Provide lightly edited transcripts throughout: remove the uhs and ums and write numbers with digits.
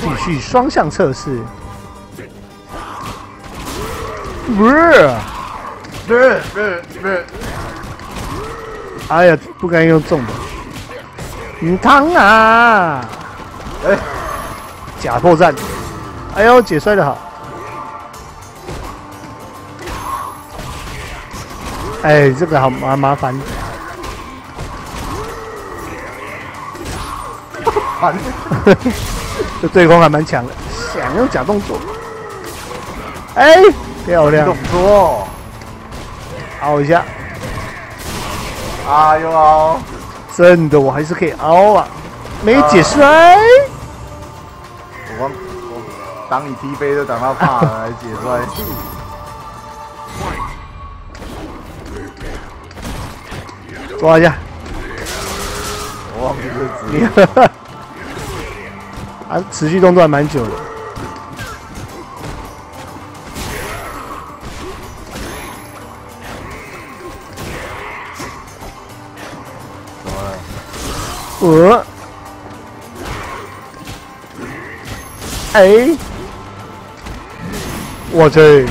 继续双向测试。哎呀，不该用重的。你烫啊！哎，假破绽。哎呦，解摔的好。哎，这个好麻烦。 这对空还蛮强的，想用假动作，哎，漂亮！动作，凹一下，啊，又凹，真的，我还是可以凹啊，没解摔。我挡你踢飞都挡到怕了，还解摔。抓一下，我忘记这字。 啊，持续动作还蛮久的。我，哎，我去！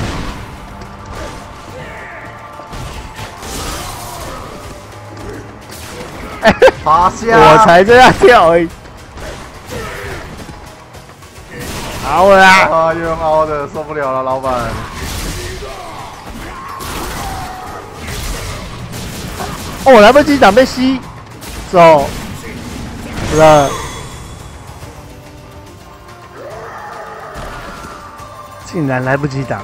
哎，趴下！我才这样跳而已。 凹了啊！又用凹的，受不了了，老板。哦，来不及挡被吸走了。竟然来不及挡。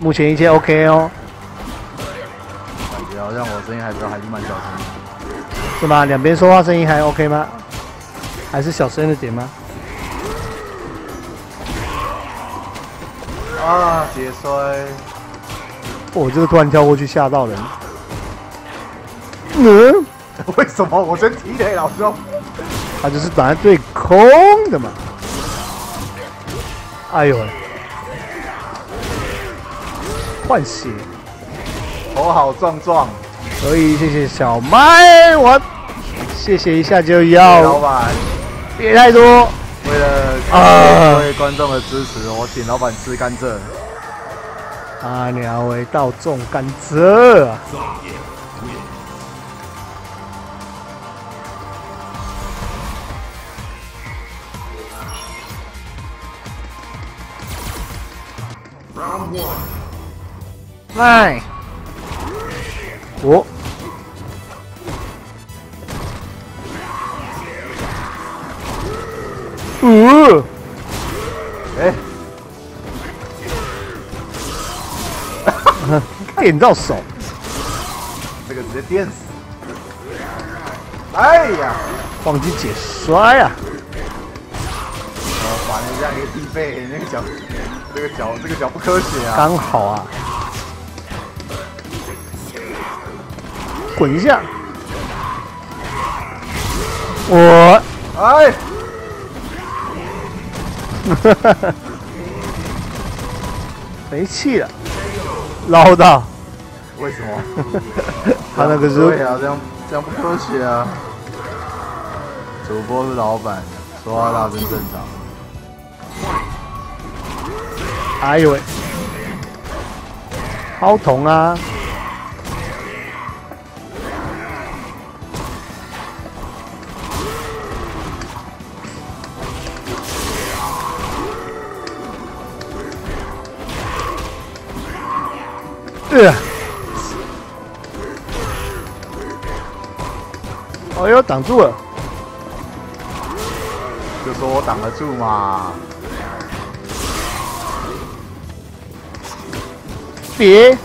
目前一切 OK 哦。感觉好像我声音还是蛮小声。 是吗？两边说话声音还 OK 吗？还是小声一点吗？啊，解摔！我这个突然跳过去吓到人。嗯？为什么我真踢嘞，老兄？他就是打在对空的嘛。哎呦！换血，头好壮壮。 可以，谢谢小麦，我谢谢一下就要。老板，别太多。为了各位观众的支持，我请老板吃甘蔗。阿鸟为道种甘蔗。Round one. 来。 哦，哎，电到手，这个直接电死！哎呀，忘记解摔啊！我把人家给踢飞，那个脚，这个脚不科学啊！刚好啊。 滚一下！我哎，没气了，唠叨。为什么？他那个是对啊，这样不科学啊！主播是老板，说话大声正常。哎呦喂，好痛啊！ 哎呦，挡住了！就说我挡得住嘛！别！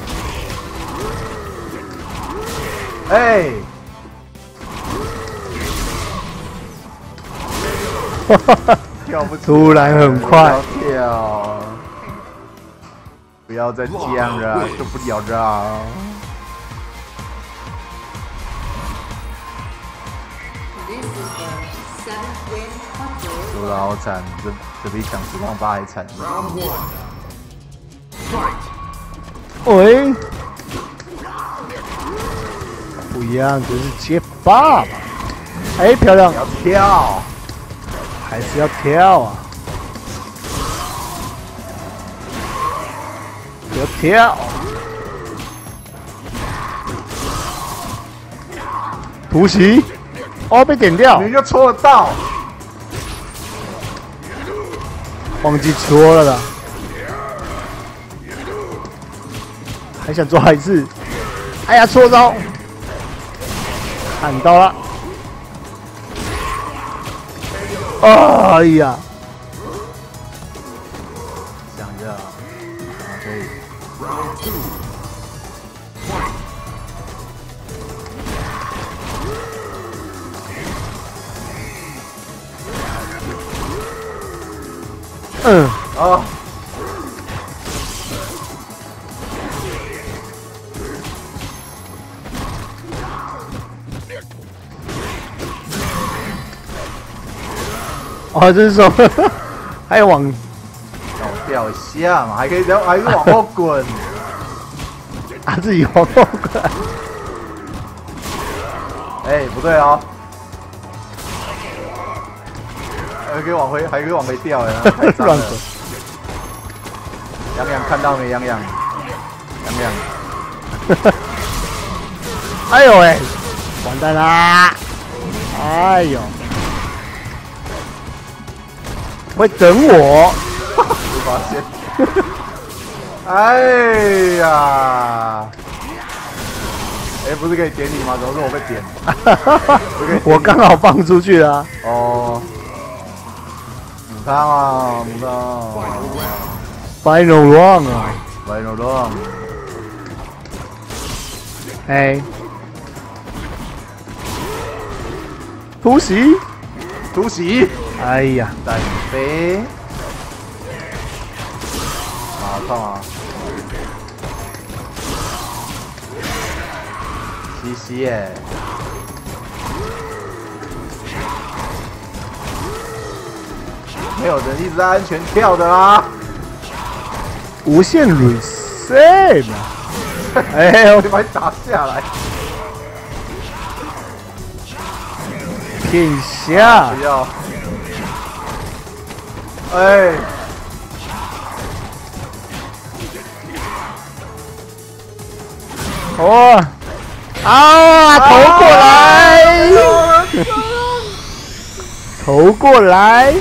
哎！哈哈，跳不出，突然很快。 不要再这样了，受不了了！输得好惨，这比抢十万八还惨。喂！不一样，就是结巴嘛。哎，漂亮！要跳，还是要跳啊！要跳！突袭！哦，被点掉！你就戳得到。 忘记戳了啦，还想抓一次。哎呀，错招！砍到了！哎呀，想一下，可以。嗯啊！哦，这是什么？还有往掉一下嘛，还可以，还是往后滚。啊，自己往后滚。哎，不对哦。 还可以往回，还可以往回掉呀！太脏了。洋洋看到没？洋洋，洋洋。哎呦喂，完蛋啦！哎呦，会等我？没发现。哎呀！哎，不是可以点你吗？怎么说我被点？我刚好放出去了。哦。 Come on, no. Final round. Final round. Hey. 突袭！突袭！哎呀，单飞！马上啊！西西耶！ 没有人一直在安全跳的啦，无限 reset 哎，我把你打下来，骗一下，不要，哎，哦，啊，投过来，投过来。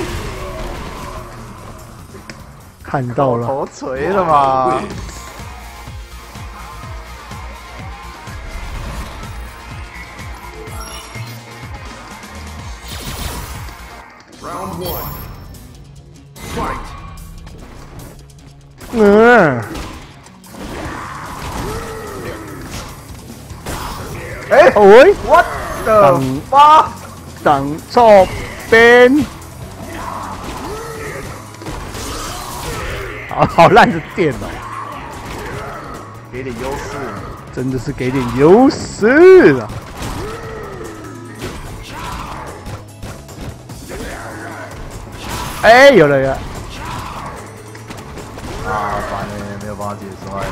看到了，头锤了嘛！嗯，哎，喂 ，what the fuck？ 等错边。 好烂的电脑，给点优势，真的是给点优势了。哎，有了呀！啊，反正没有办法解出来。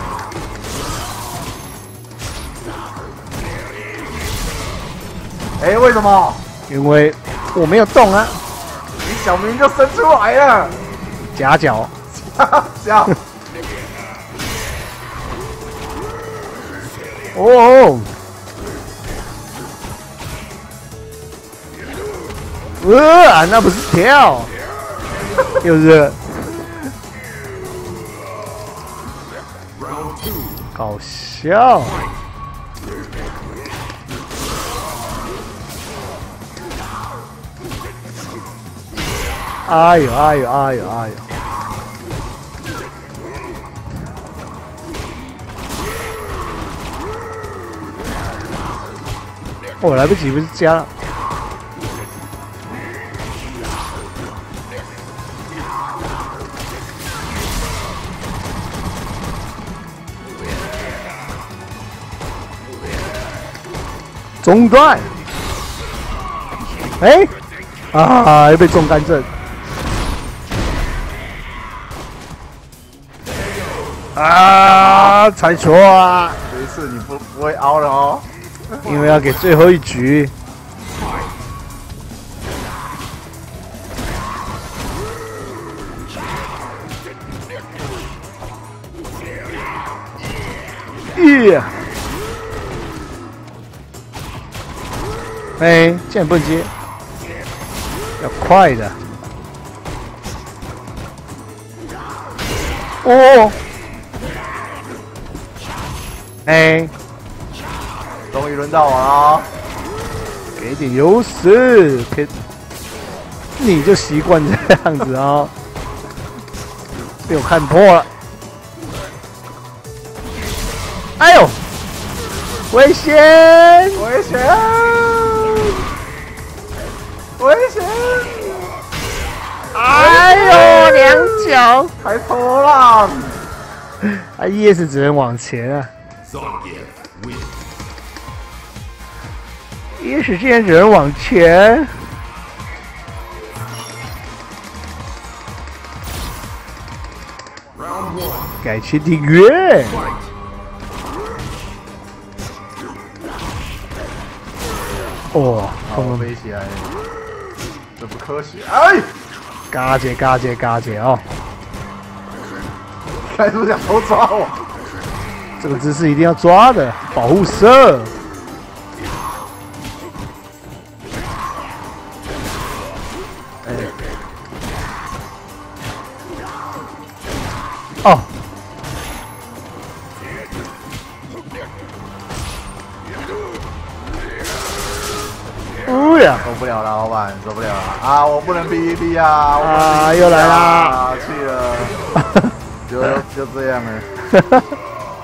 哎，为什么？因为我没有动啊！你小明就伸出来了，夹角。 笑！哦，那不是跳，又是搞笑。哎呦哎呦哎呦哎呦！ 我、哦、来不及，不是加了。中断。哎、欸，啊，又被中干阵。啊，才错啊！这一次你不会凹了哦。因为要给最后一局。 哎，这不能接，要快的。哦，哎，终于轮到我了，给点优势，给你就习惯这样子哦，被我看破了。 哎呦！危险！危险！危险！哎呦，两脚还偷懒！啊，也是只能往前啊！也是竟然只能往前！感谢订阅。 哦，空中飞起来，这不科学！哎，嘎姐，嘎姐，嘎姐哦！开始想偷抓我，这个姿势一定要抓的，保护色。哎，哦，受不了了，老板，受不了了啊！我不能逼一逼啊！啊，又来啦！去了，就这样了，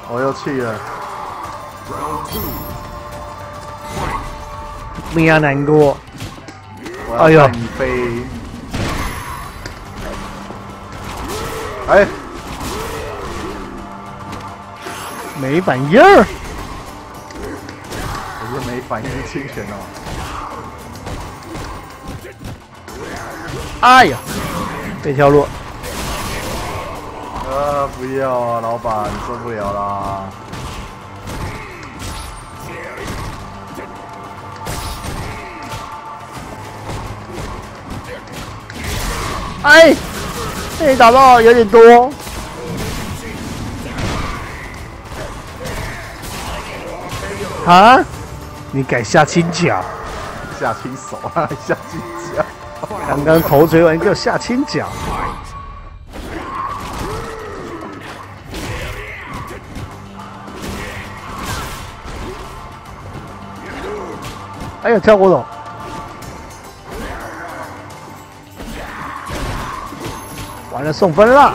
我又去了，不要难过。哎呦，飞！哎，没反应儿，不是没反应是清醒哦。 哎呀，被跳落！不要啊，老板，受不了啦！哎，被你打到有点多。啊？你改下轻脚？下轻手啊，下轻脚。 刚刚头锤完，给我下轻脚。哎呀，跳过头！完了，送分了。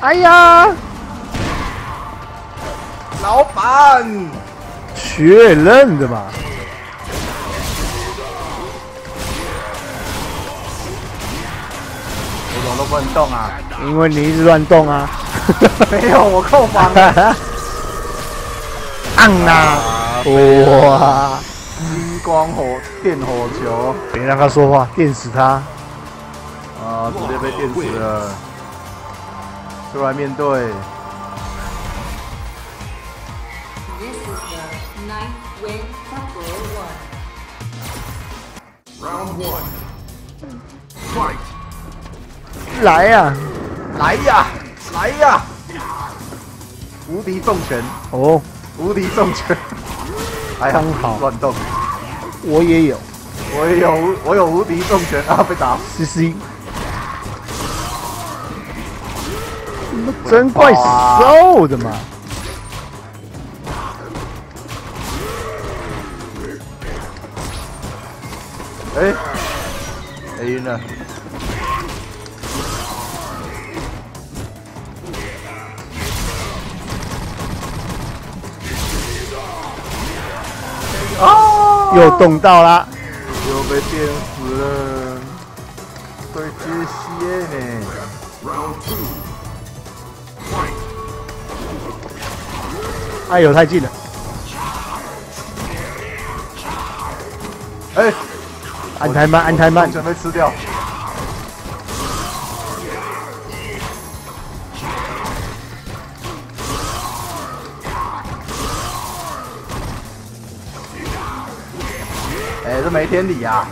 哎呀！老板，确认的吧？我怎么都不能动啊？因为你一直乱动啊！没有，我扣防了。按啊！哇！金光火电火球！别让他说话，电死他！啊！直接被电死了。 出来面对。来呀！来呀！来呀！无敌重拳哦！无敌重拳，刚好乱动。我也有，我有无敌重拳啊！被打。CC。 真怪瘦的嘛！哎，哎呢？啊！又动到啦！又被电死了，对这些呢。Round two。 哎呦，太近了！哎，按太慢，按太慢，准备吃掉。哎，这没天理啊！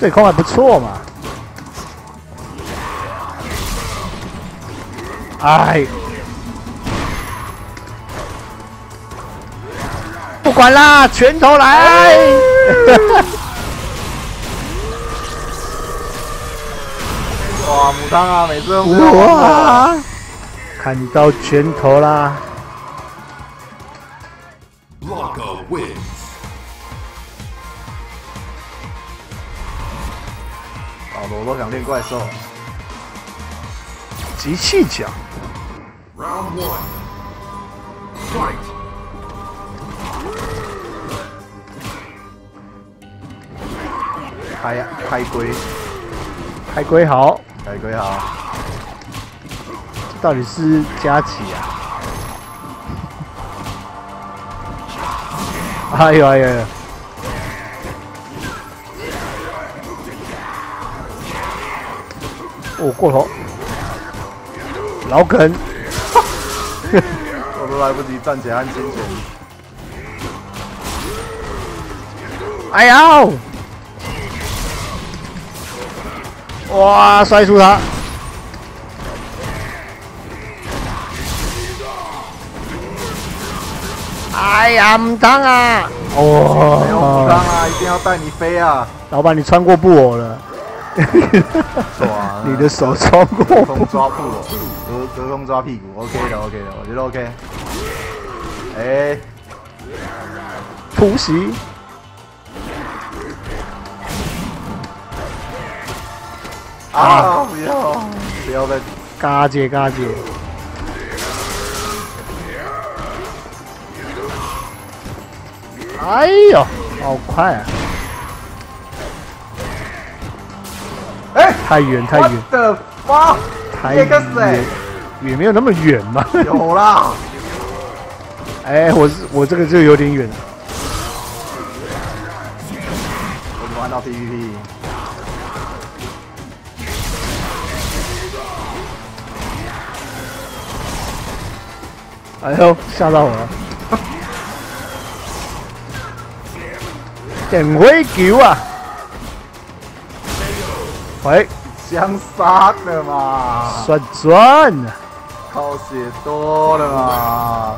对空还不错嘛。哎。 不管啦，拳头来！哇，母汤啊，每次哇，看到拳头啦！老罗都想练怪兽，集气脚。Round one, fight. 开龟好，开龟好，到底是加几啊？哎呦哎呦！哦，过头，老梗，我都来不及站起来按金拳。哎呦！ 哇！摔出他！哎呀，母汤啊！哦，母汤啊，一定要带你飞啊！老板，你穿过布偶了？你的手穿过布偶，隔空抓布偶，隔空抓屁股 ，OK 的 ，OK 的，我觉得 OK。哎，突袭！ 啊！不要，不要再嘎姐嘎姐！哎呦，好快啊！哎，太远太远！我的妈！太远，也没有那么远嘛。有啦！哎，我这个就有点远了。我怎么按到 PVP？ 哎呦，吓到我了！点灰球啊！喂，相杀的嘛！算赚，靠血多了嘛！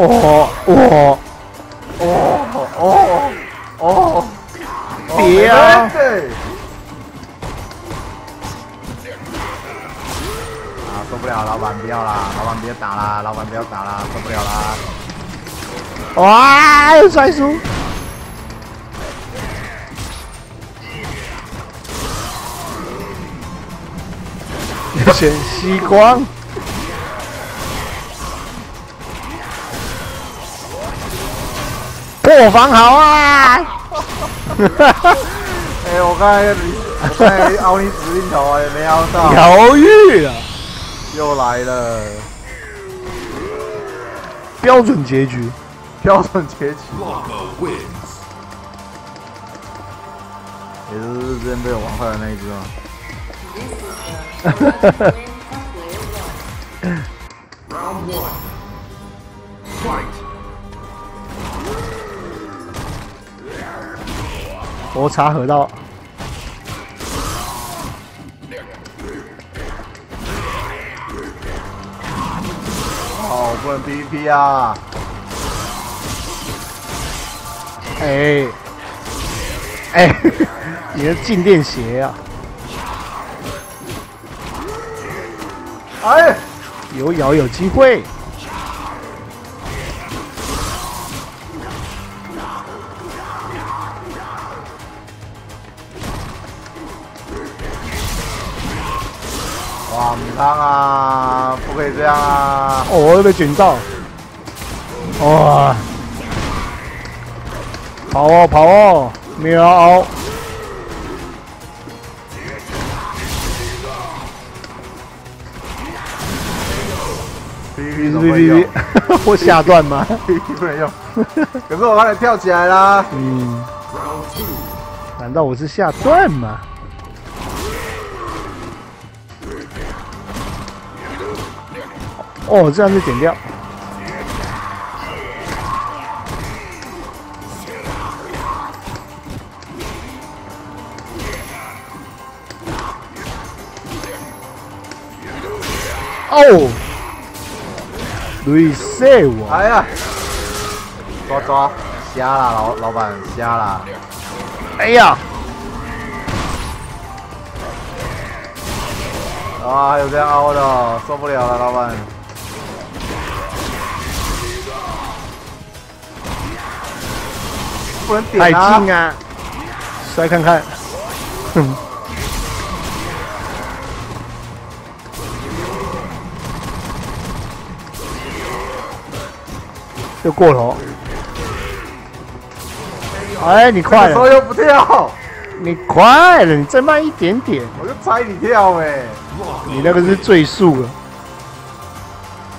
哦！别啊！啊，受不了，老板不要啦，老板别打啦，老板不要打啦，受不了啦！哇，又摔输！选西光。 破防好啊！哎欸，我刚才凹你指定头，也没凹到。犹豫了，又来了。标准结局，标准结局。也就是之前被我玩坏的那一只吗？Round one, fight. 摩擦河道，好，不能 PVP 啊！哎，你的静电鞋啊！哎，有咬有机会。 哇，母汤啊，不可以这样啊！哦，又被卷到。哇！跑哦跑哦，喵！哔哔哔哔，我下段吗？没有，可是我把你跳起来啦。嗯，难道我是下段吗？ 哦，这样就剪掉。哦，雷射我！哎呀，抓抓，瞎啦，老板瞎啦！哎呀，啊，还有这样凹的，受不了了，老板。 不能点啊！太近啊！摔看看，哼！又过头！哎，你快了！这个时候又不跳！你快了，你再慢一点点！我就猜你跳哎！你那个是最速了，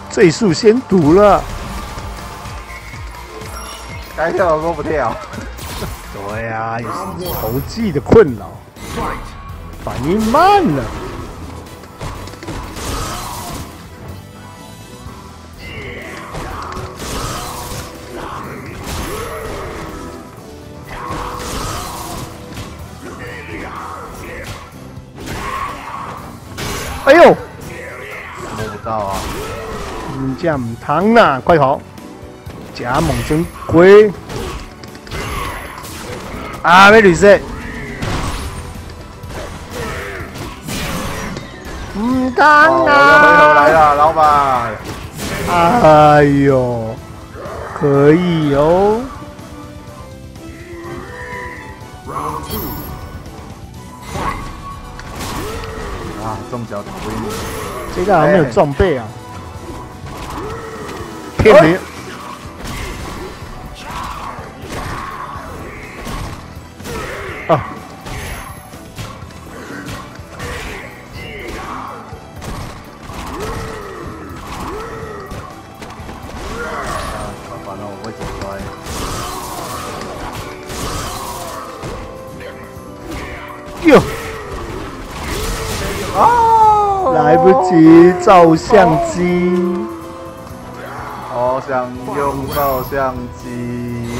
最速先读了。 该跳的都不跳，对呀、啊，也是投技的困扰，反应慢了。哎呦，摸不到啊！你这样疼啊，快跑！ 假猛真龟啊！没绿色。嗯，当然。我又回头来了，老板。哎呦，可以哦。啊，中脚打不赢。这个好像没有装备啊。骗你。 啊！完了，我会走歪。哟！啊！来不及照相机，好想用照相机。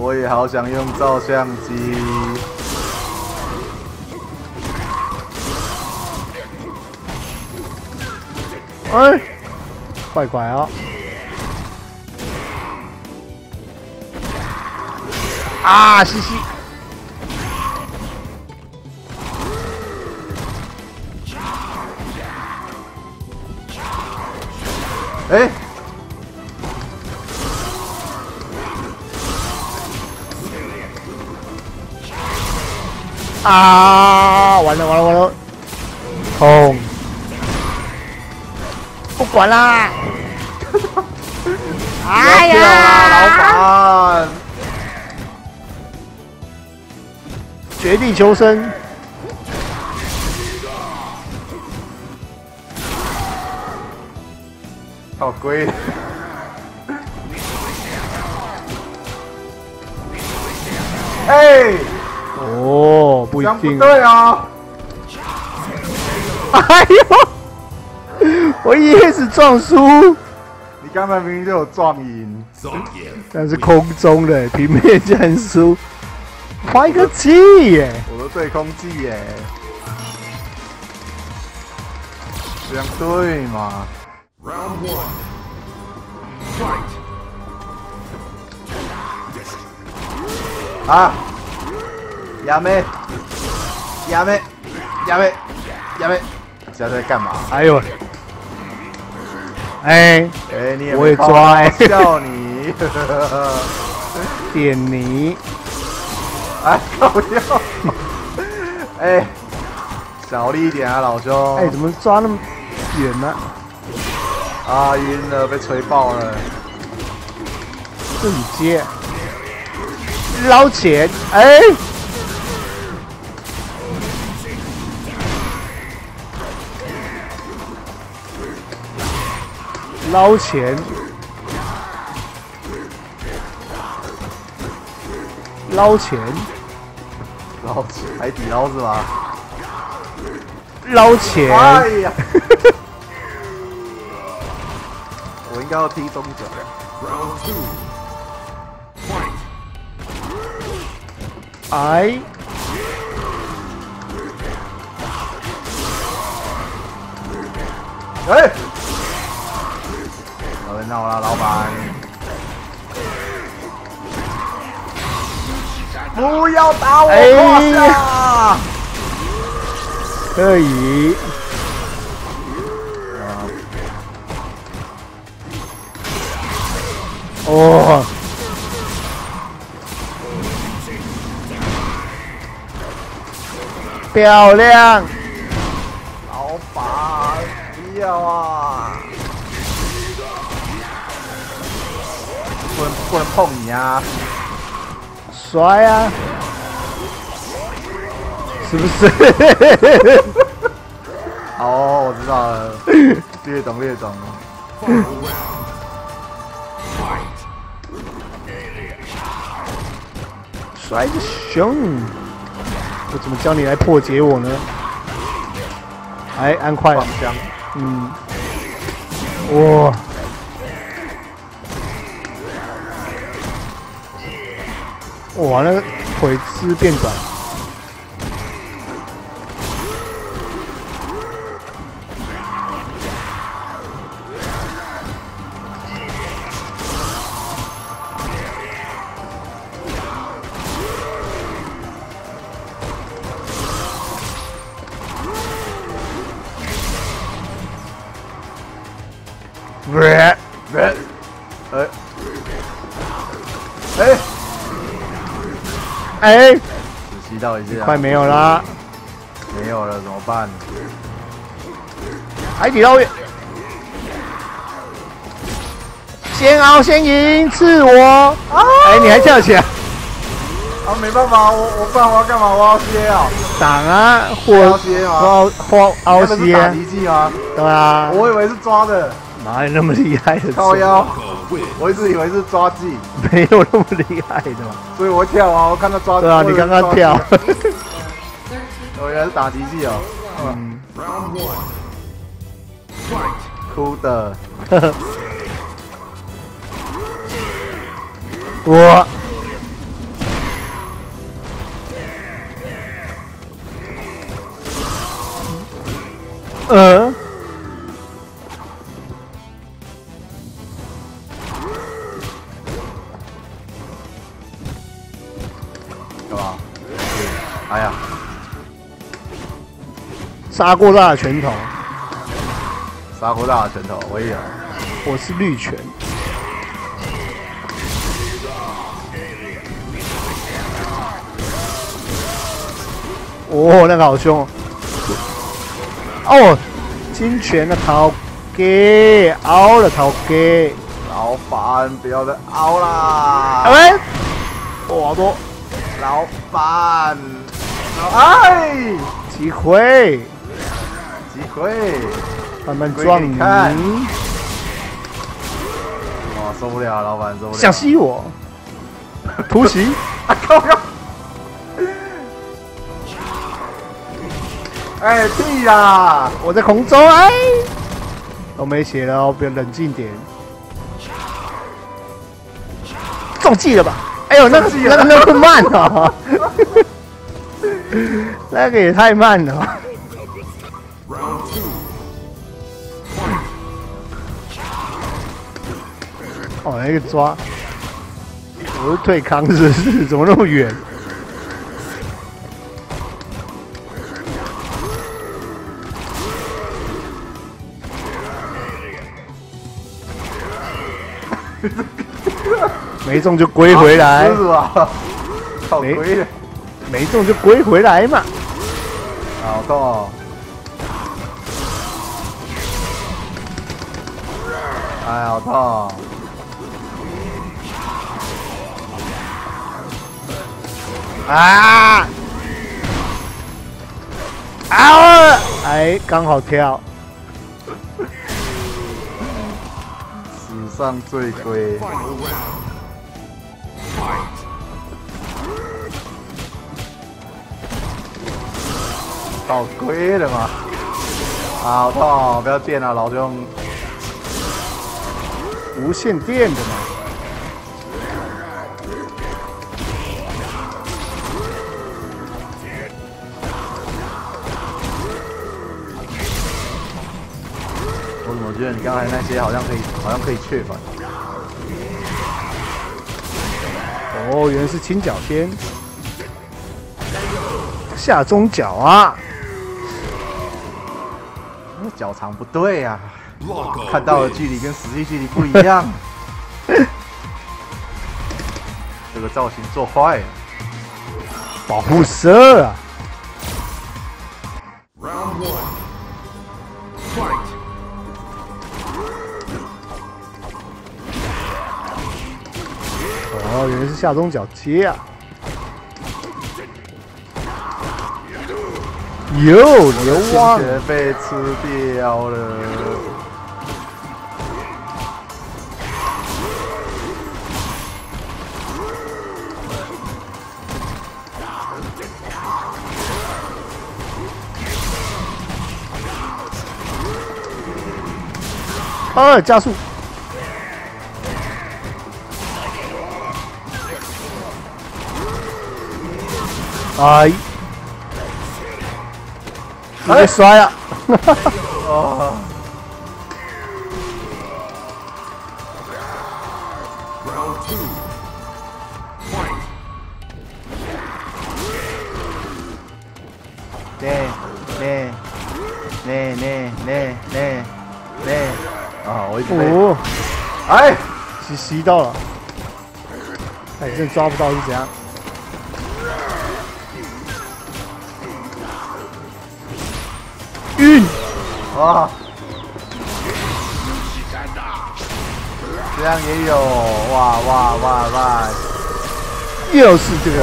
我也好想用照相机。哎，快快啊！啊，嘻嘻。哎。 啊！完了完了完了！痛！不管啦！哎呀！老板！绝地求生！好龟！哎！ 哦，不一定。对啊！哎呦，我一开始撞输。你刚才明明就有撞赢，但是空中的平面竟然输，拍个气耶！我都对空气耶，这样对嘛 ？Round one, fight！ 啊！ 亚妹，现在干嘛？哎呦，哎，你也我也抓哎，笑你，点你，哎，搞笑，哎，小力一点啊，老兄，哎，怎么抓那么远呢？啊，晕了，被锤爆了，自己接。捞钱，哎、欸，捞钱，捞钱，捞海底捞是吗？捞钱！哎呀，我应该要听中指。哎，哎，别闹了，老板！不要打我！哎呀，可以。哦。 漂亮！老板，不要啊！不能碰你啊！摔啊！是不是？哦，我知道了，略懂略懂。摔个熊！ 我怎么教你来破解我呢？哎，按快了，嗯，哇，哇，那个腿肢变短，哎，仔细到一下，快没有啦，没有了怎么办？海底捞月，先熬先赢，是我。哎，你还跳起来？啊，没办法，我要干嘛？我要歇啊！挡啊，或凹歇。打敌技吗？对啊。我以为是抓的。哪有那么厉害的？靠腰。 我一直以为是抓技，没有那么厉害的嘛。所以我跳啊，我看他抓。对啊，你刚刚跳。我原来是打敌技哦。嗯。哭的。我。砂锅大的拳头，砂锅大的拳头，我也有。我是绿拳。哦，那个好凶。哦，金拳的头给凹了头给。老板，不要再凹啦！喂，我多。老板，哎，机会。 对，慢慢撞你！哇，受不了，老板受不了！想吸我？突袭！啊靠！哎屁呀！我在空中哎！都没血了哦，别冷静点。中计了吧？哎呦，那个慢啊！那个也太慢了。 哦，那个抓，我是退康是不是？怎么那么远？没中就归回来，是吧？没中就归回来嘛。好痛哦！ 哎，好痛！啊！啊！哎，刚好跳。史上最贵。 倒龟了嘛！好痛、哦！不要电啊，老兄！无线电的嘛！我怎么觉得你刚才那些好像可以确反？哦，原来是清角天，下中角啊！ 脚长不对啊，看到的距离跟实际距离不一样。这个造型做坏了，保护色啊！哦，原来是下中脚接啊！有流亡，被吃掉了。二加速。 还摔呀！哦，对，啊，我一直被，哎，吸到了，哎，真抓不到是怎样？ 运啊，这样也有哇！又是这个，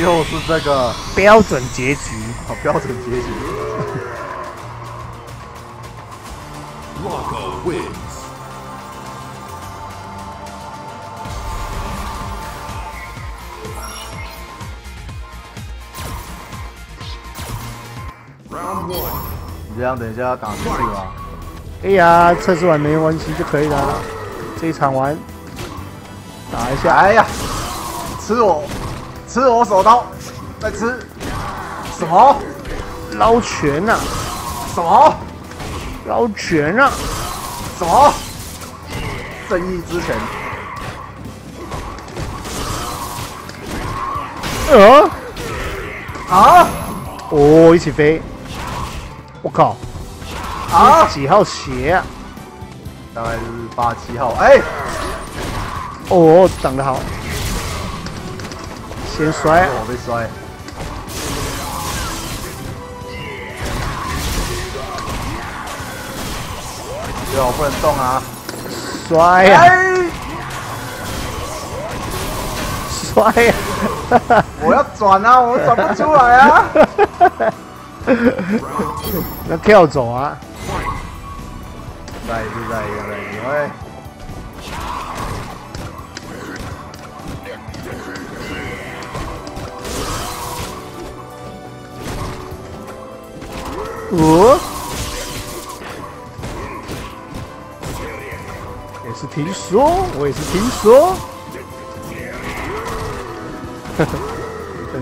又是这个标准结局，好标准结局。Logo wins. Round one. 你这样等一下要打测试吧。哎呀，测试完没关系就可以了。这一场玩，打一下。哎呀，吃我手刀，再吃什么？捞拳啊！什么？捞拳啊！什么？正义之拳。啊！哦，一起飞。 我靠！啊，几号鞋、啊？大概是87号。哎、欸，哦，挡得好，先摔，我被摔。对啊，我不能动啊！摔呀、啊！摔呀、啊！我要转啊，我转不出来啊！那跳走啊！再一个，哎！哦，也是听说，我也是听说。等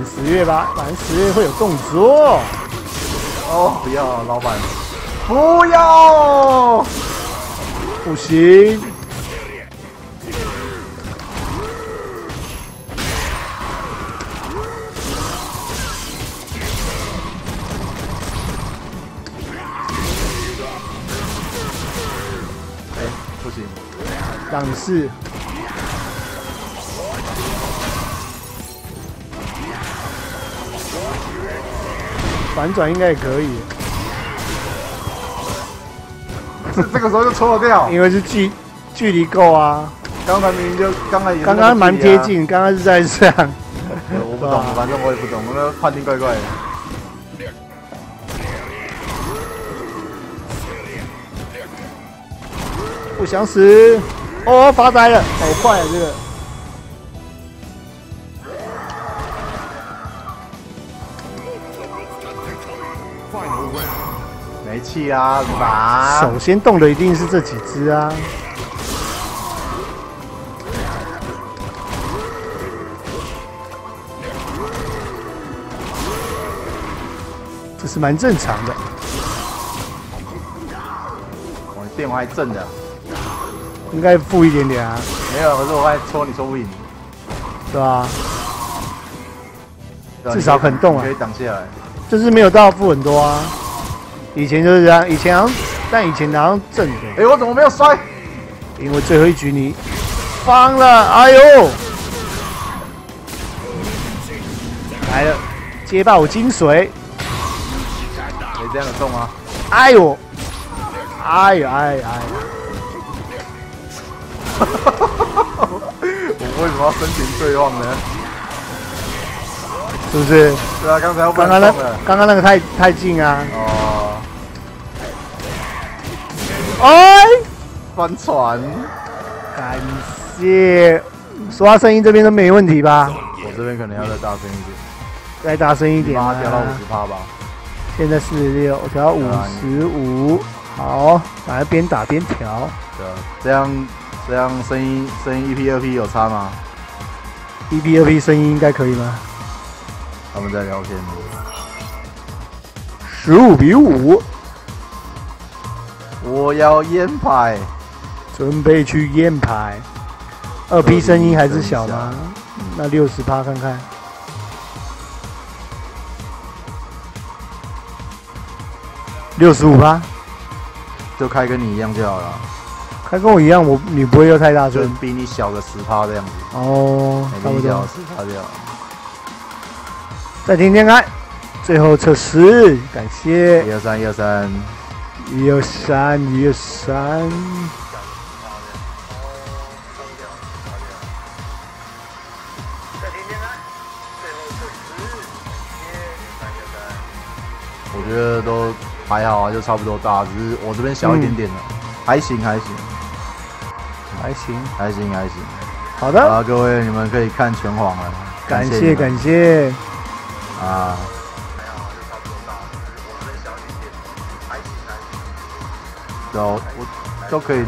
10月吧，反正10月会有动作。 哦，不要，老板，不要，不行。哎，不行，让你试。 反转应该也可以，这个时候就错掉，因为是距离够啊。刚才明明就刚才也是、啊、刚刚蛮接近，刚刚是在这样。我不懂，反正我也不懂，那判定怪怪的。不想死！哦，发呆了，好快啊这个！ 没气啊，吧？首先动的一定是这几只啊。这是蛮正常的。我的电话还正的，应该负一点点啊。没有，可是我还戳你，戳不赢，是吧？至少肯动啊，可以挡下来。就是没有到负很多啊。 以前就是这样，以前好像，但以前好像正的。哎、欸，我怎么没有摔？因为最后一局你放了，哎呦，来了，接爆精髓。没这样的动啊！哎呦，哎呦哎呦哎呦！我为什么要深情对望呢？是不是？对啊，刚刚那个太近啊。哦。 哎，翻船！感谢，说话声音这边都没问题吧？我这边可能要再大声一点，再大声一点啊！调到50%吧。现在46，我调到55。好，反正边打边调。对啊，这样声音1P2P 有差吗？1P2P 声音应该可以吗？他们在聊天。15比5。 我要烟牌，准备去烟牌。2P 声音还是小吗？那60%看看。65%，就开跟你一样就好了。开跟我一样，你不会又太大声，就比你小个10%这样子。哦，差不多10%这样。再听听看，最后测试，感谢。123，123。 123，我觉得都还好啊，就差不多大，只是我这边小一点点了，还行还行，还行还行还行。好的，啊，各位你们可以看拳皇了，感谢感谢，啊。 都可以。